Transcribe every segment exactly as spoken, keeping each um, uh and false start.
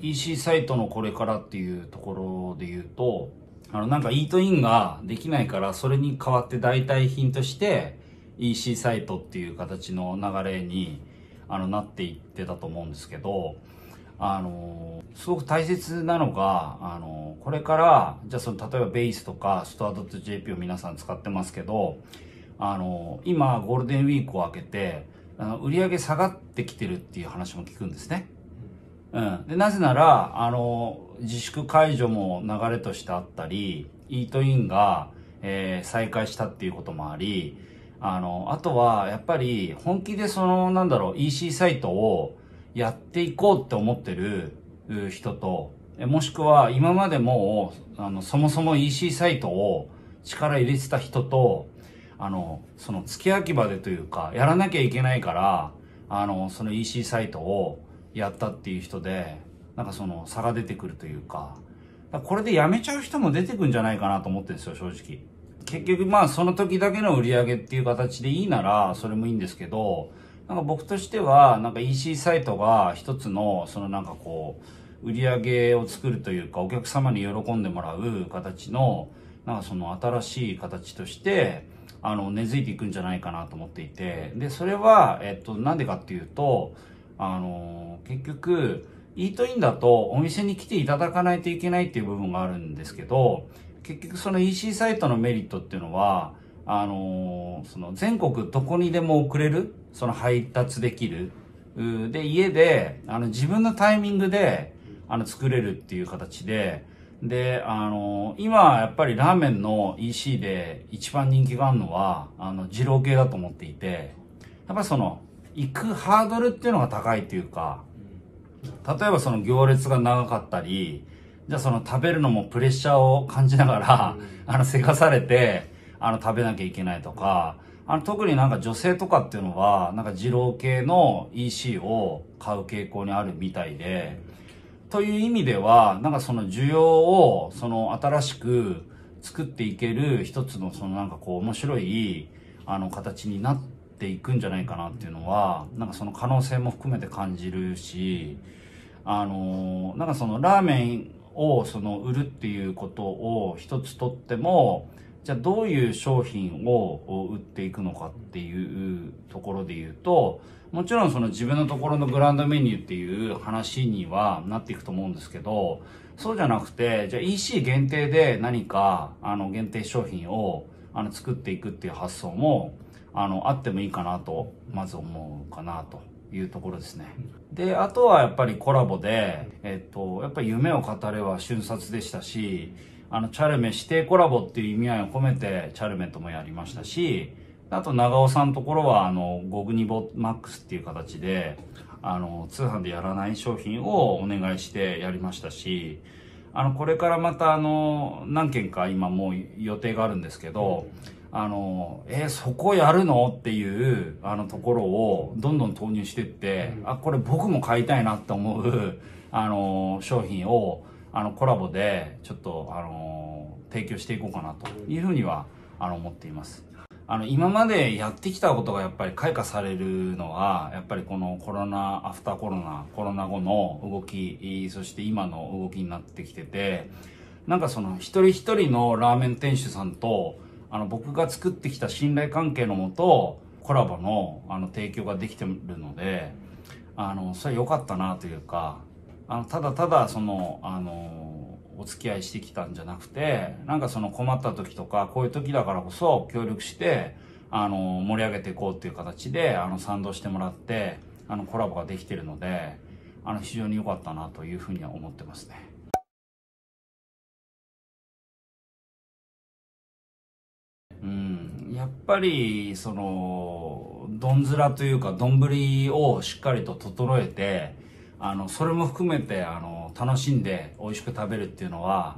イーシー サイトのこれからっていうところで言うと、あのなんかイートインができないから、それに代わって代替品として イーシー サイトっていう形の流れにあのなっていってたと思うんですけど、あのすごく大切なのが、あのこれからじゃあその例えばベースとかストア .jp を皆さん使ってますけど、あの今ゴールデンウィークを明けてあの売り上げ下がってきてるっていう話も聞くんですね。うん、でなぜならあの自粛解除も流れとしてあったり、イートインが、えー、再開したっていうこともあり、あのあとはやっぱり本気でそのなんだろう イーシー サイトをやっていこうって思ってる人と、もしくは今までもあのそもそも イーシー サイトを力入れてた人と、あのその付け焼き場でというか、やらなきゃいけないからあのその イーシー サイトをやったっていう人で、なんかその差が出てくるというか、これでやめちゃう人も出てくんじゃないかなと思ってるんですよ、正直。結局まあその時だけの売り上げっていう形でいいならそれもいいんですけど、なんか僕としてはなんか イーシー サイトが一つのそのなんかこう売り上げを作るというか、お客様に喜んでもらう形のなんかその新しい形としてあの根付いていくんじゃないかなと思っていて、でそれはえっとなんでかっていうと、あの結局イートインだとお店に来ていただかないといけないっていう部分があるんですけど、結局その イーシー サイトのメリットっていうのは、あのその全国どこにでも送れる、その配達できるで、家であの自分のタイミングであの作れるっていう形で、であの今やっぱりラーメンの イーシー で一番人気があるのはあの二郎系だと思っていて、やっぱりその行くハードルっていうのが高いっていうか、例えばその行列が長かったり、じゃあその食べるのもプレッシャーを感じながら、あの、せかされて、あの、食べなきゃいけないとか、あの、特になんか女性とかっていうのは、なんか二郎系の イーシー を買う傾向にあるみたいで、という意味では、なんかその需要を、その新しく作っていける一つの、そのなんかこう面白い、あの、形になって、ていくんじゃないかなっていうのは、なんかその可能性も含めて感じるし、あのなんかそのラーメンをその売るっていうことを一つとっても、じゃあどういう商品を売っていくのかっていうところで言うと、もちろんその自分のところのブランドメニューっていう話にはなっていくと思うんですけど、そうじゃなくて、じゃあ イーシー 限定で何かあの限定商品をあの作っていくっていう発想もあのあってもいいかなとまず思うかなというところですね。であとはやっぱりコラボで、えっと、やっぱり夢を語れは瞬殺でしたし、あのチャルメ指定コラボっていう意味合いを込めてチャルメともやりましたし、あと長尾さんのところはあのゴグニボマックスっていう形であの通販でやらない商品をお願いしてやりましたし、あのこれからまたあの何件か今もう予定があるんですけど、あのえー、そこやるのっていうあのところをどんどん投入していって、うん、あこれ僕も買いたいなって思うあの商品をあのコラボでちょっとあの提供していこうかなというふうにはあの思っています。あの今までやってきたことがやっぱり開花されるのは、やっぱりこのコロナアフターコロナコロナ後の動き、そして今の動きになってきてて、なんかその一人一人のラーメン店主さんとあの僕が作ってきた信頼関係のもとコラボの、あの提供ができてるので、あのそれは良かったなというか、あのただただそのあのお付き合いしてきたんじゃなくて、なんかその困った時とかこういう時だからこそ協力してあの盛り上げていこうっていう形であの賛同してもらってあのコラボができてるので、あの非常に良かったなというふうには思ってますね。やっぱりそのどんずらというか丼をしっかりと整えて、あのそれも含めてあの楽しんで美味しく食べるっていうのは、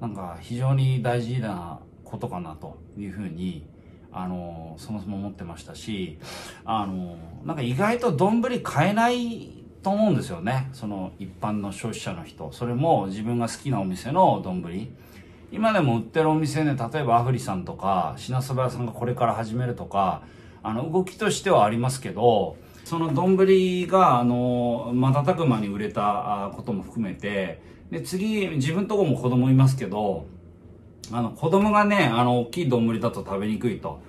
なんか非常に大事なことかなというふうにあのそもそも思ってましたし、あのなんか意外と丼買えないと思うんですよね、その一般の消費者の人。それも自分が好きなお店の丼。今でも売ってるお店ね、例えばアフリさんとか品そば屋さんがこれから始めるとか、あの動きとしてはありますけど、その丼があの瞬く間に売れたことも含めて、で次自分とこも子供いますけど、あの子供がね、あの大きい丼だと食べにくいと。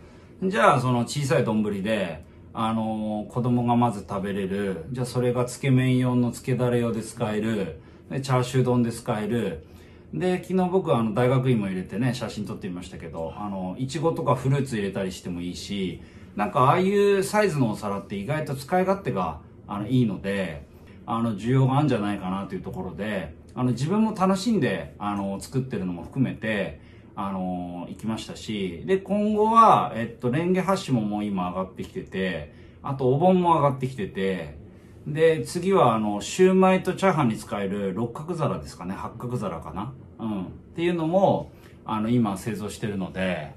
じゃあその小さい丼で、あの子供がまず食べれる。じゃあそれがつけ麺用のつけだれ用で使える。でチャーシュー丼で使える。で、昨日僕あの大学院も入れてね、写真撮ってみましたけど、あの、イチゴとかフルーツ入れたりしてもいいし、なんかああいうサイズのお皿って意外と使い勝手があのいいので、あの、需要があるんじゃないかなというところで、あの、自分も楽しんで、あの、作ってるのも含めて、あの、行きましたし、で、今後は、えっと、レンゲハッシュももう今上がってきてて、あとお盆も上がってきてて、で、次は、あの、シューマイとチャーハンに使える六角皿ですかね、八角皿かな、うん。っていうのも、あの、今製造してるので、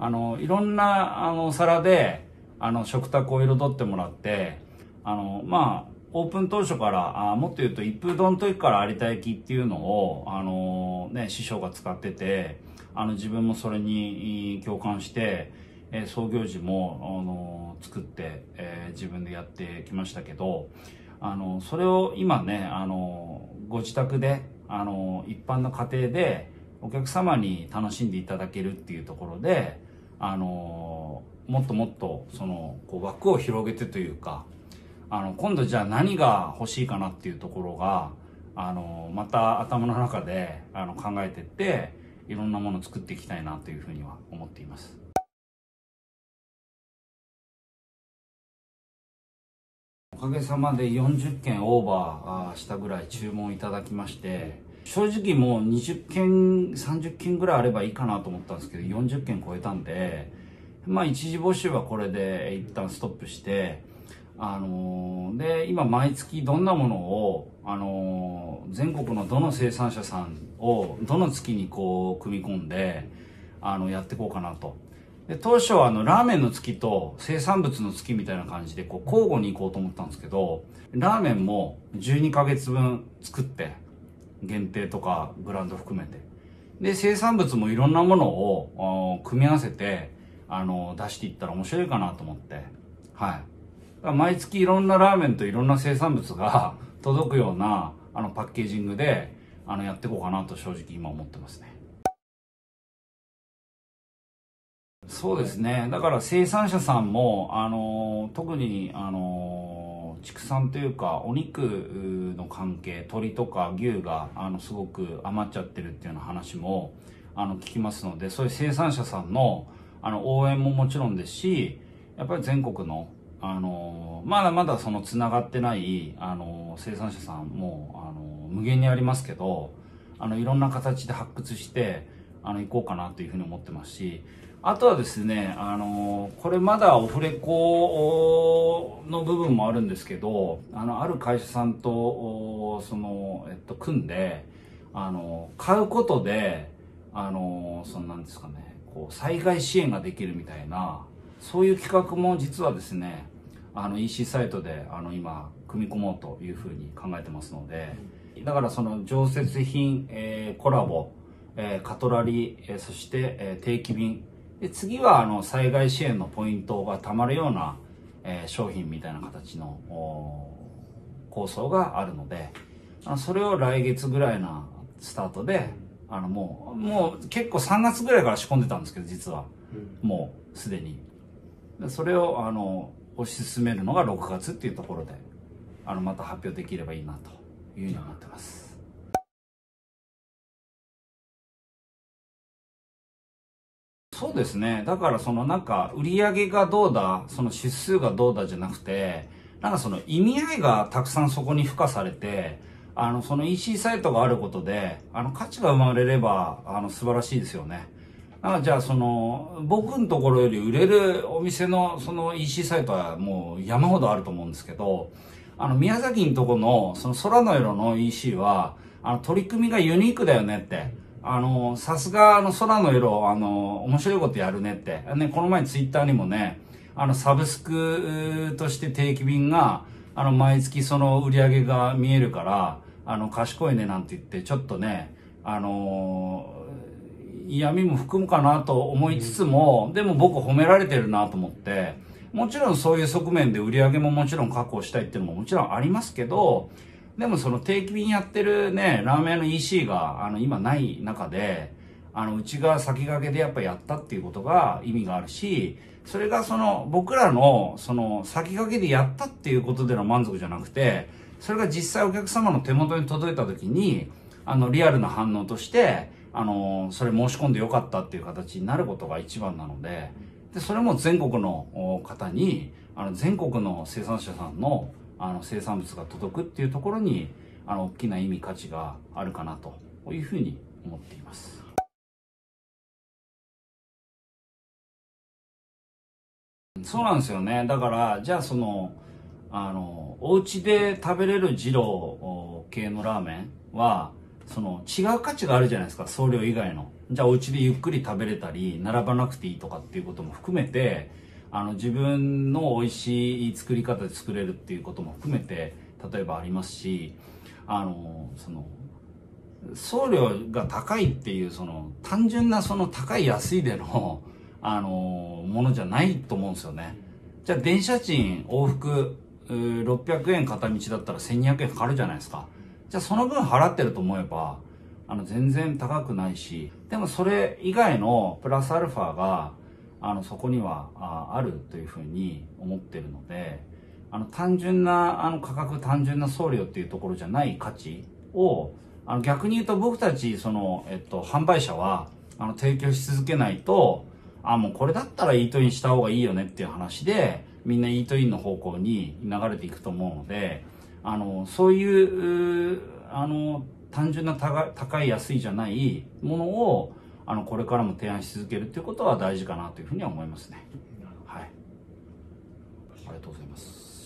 あの、いろんな、あの、皿で、あの、食卓を彩ってもらって、あの、まあ、オープン当初から、あもっと言うと、一風堂の時から有田焼っていうのを、あの、ね、師匠が使ってて、あの、自分もそれに共感して、えー、創業時も、あのー、作って、えー、自分でやってきましたけど、あのー、それを今ね、あのー、ご自宅で、あのー、一般の家庭でお客様に楽しんでいただけるっていうところで、あのー、もっともっとそのこう枠を広げてというか、あの今度じゃあ何が欲しいかなっていうところが、あのー、また頭の中であの考えてっていろんなものを作っていきたいなというふうには思っています。おかげさまでよんじゅっけんオーバーしたぐらい注文いただきまして、正直もうにじゅっけんさんじゅっけんぐらいあればいいかなと思ったんですけど、よんじゅっけん超えたんで、まあ一時募集はこれで一旦ストップして、あのー、で今毎月どんなものを、あのー、全国のどの生産者さんをどの月にこう組み込んで、あのやっていこうかなと。で当初はあのラーメンの月と生産物の月みたいな感じでこう交互に行こうと思ったんですけど、ラーメンもじゅうにかげつぶん作って、限定とかブランド含めて、で生産物もいろんなものを組み合わせて、あの出していったら面白いかなと思って、はい、毎月いろんなラーメンといろんな生産物が届くようなあのパッケージングであのやっていこうかなと正直今思ってますね。そうですね。だから生産者さんも、あのー、特に、あのー、畜産というか、お肉の関係、鶏とか牛が、あの、すごく余っちゃってるっていうような話も、あの、聞きますので、そういう生産者さんの、あの、応援ももちろんですし、やっぱり全国の、あのー、まだまだその繋がってない、あのー、生産者さんも、あのー、無限にありますけど、あの、いろんな形で発掘して、あの、行こうかなというふうに思ってますし、あとはですね、あのー、これまだオフレコの部分もあるんですけど、あの、ある会社さんと、その、えっと、組んで、あのー、買うことで、あのー、そのなんですかね、こう、災害支援ができるみたいな、そういう企画も実はですね、あの、イーシー サイトで、あの、今、組み込もうというふうに考えてますので、だからその、常設品、えー、コラボ、えー、カトラリー、えー、そして、えー、定期便。で、次は、あの、災害支援のポイントがたまるような、えー、商品みたいな形の構想があるので、あのそれを来月ぐらいなスタートで、あの、もう、もう結構さんがつぐらいから仕込んでたんですけど、実は。うん、もう、すでに。それを、あの、推し進めるのがろくがつっていうところで、あの、また発表できればいいなというふうに思ってます。そうですね。だからそのなんか売り上げがどうだ、その指数がどうだじゃなくて、なんかその意味合いがたくさんそこに付加されて、あのその イーシー サイトがあることで、あの価値が生まれれば、あの素晴らしいですよね。だからじゃあその僕のところより売れるお店のその イーシー サイトはもう山ほどあると思うんですけど、あの宮崎のとこのその空の色の イーシー は、あの取り組みがユニークだよねって。あの、さすが、あの、空の色、あの、面白いことやるねって。ね、この前ツイッターにもね、あの、サブスクとして定期便が、あの、毎月その売り上げが見えるから、あの、賢いねなんて言って、ちょっとね、あの、嫌味も含むかなと思いつつも、でも僕褒められてるなと思って、もちろんそういう側面で売り上げももちろん確保したいっていうのももちろんありますけど、でもその定期便やってるね、ラーメン屋の イーシー があの今ない中で、あのうちが先駆けでやっぱやったっていうことが意味があるし、それがその僕らのその先駆けでやったっていうことでの満足じゃなくて、それが実際お客様の手元に届いた時に、あのリアルな反応として、あのそれ申し込んでよかったっていう形になることが一番なので、でそれも全国の方に、あの全国の生産者さんのあの生産物が届くっていうところに、あの大きな意味価値があるかなというふうに思っています。そうなんですよね。だからじゃあそのあのお家で食べれる二郎系のラーメンはその違う価値があるじゃないですか、送料以外の。じゃあお家でゆっくり食べれたり並ばなくていいとかっていうことも含めて、あの自分の美味しい作り方で作れるっていうことも含めて例えばありますし、あのその送料が高いっていうその単純なその高い安いでのあのものじゃないと思うんですよね。じゃあ電車賃往復ろっぴゃくえん片道だったらせんにひゃくえんかかるじゃないですか。じゃあその分払ってると思えばあの全然高くないし、でもそれ以外のプラスアルファがあのそこには あ, あるというふうに思ってるので、あの単純なあの価格単純な送料っていうところじゃない価値をあの逆に言うと僕たちその、えっと、販売者はあの提供し続けないと、あもうこれだったらイートインした方がいいよねっていう話でみんなイートインの方向に流れていくと思うので、あのそういうあの単純な高い安いじゃないものをあのこれからも提案し続けるということは大事かなというふうには思いますね。はい、ありがとうございます。